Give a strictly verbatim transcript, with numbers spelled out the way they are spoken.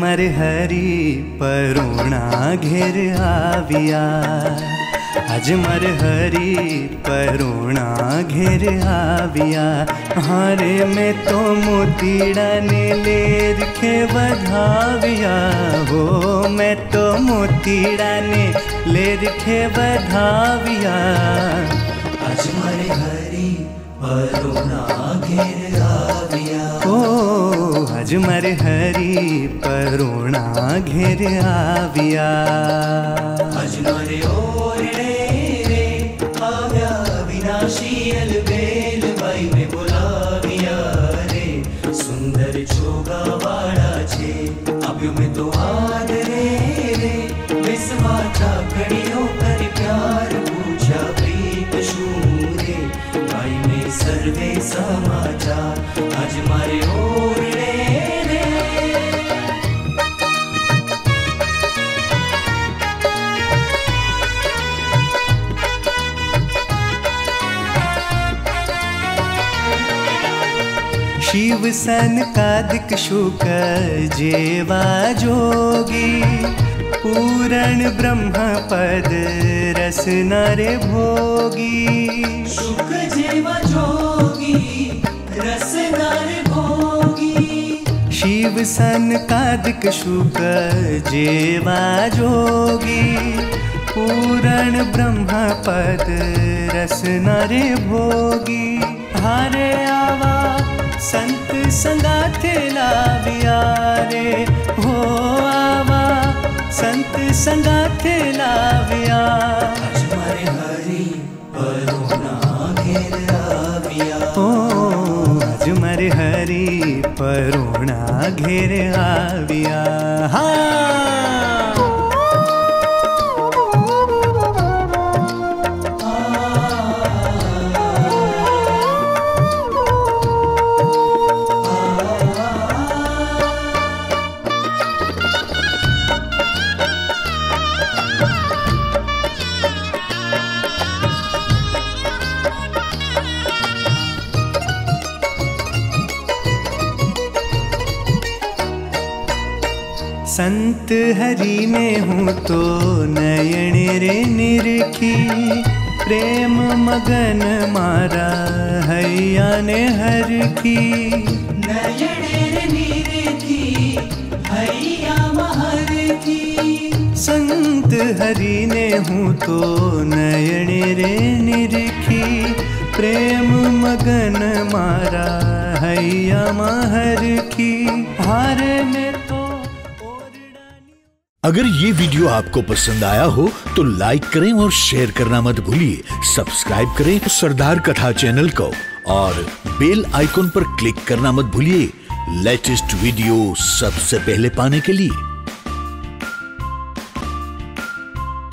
मर हरि परुणा घेर आविया, आज मर हरि परुणा घेर आविया। हारे में तो मोतीड़ा ने लेर के बधाविया, हो मैं तो मोतीड़ा ने लेर के बधाविया। आज मर हरि परुणा घेर आविया, ओ आज मर हरि परुणा घेर आविया। आज मर ओर रे आव्या विनाशी अलबेल भाई में बुलाविया रे। सुंदर जोगा वाड़ा छे अभ्यु में तो आद रे रे। विस्वा चाकड़ियों पर प्यार पूछा प्रीत शूरे भाई में सर्वे समाचार। आज मारे ओर रे शिव सनकादिक शुक्र जेवा जोगी, पूरण ब्रह्म पद रस नर भोगी। शुक जेवा जोगी रस नर भोगी, शिव सनकादिक शुक्र जेवा जोगी, पूरण ब्रह्म पद रस नर भोगी। हारे आवा संत संगाथ लाविया रे, हो आवा संत संगाथ लाविया। आज मर हरि परुणा घेर आविया, ओ आज मर हरि परुणा घेर आविया। हाँ संत हरि में हूँ तो नयन रे निरखी, प्रेम मगन मारा हैया ने हर की। नयन रे निरखी हैया महर की, संत हरि ने हूँ तो नयन रे निरखी, प्रेम मगन मारा हैया महर की। हारे में अगर ये वीडियो आपको पसंद आया हो तो लाइक करें और शेयर करना मत भूलिए। सब्सक्राइब करें सरदार कथा चैनल को और बेल आइकॉन पर क्लिक करना मत भूलिए लेटेस्ट वीडियो सबसे पहले पाने के लिए।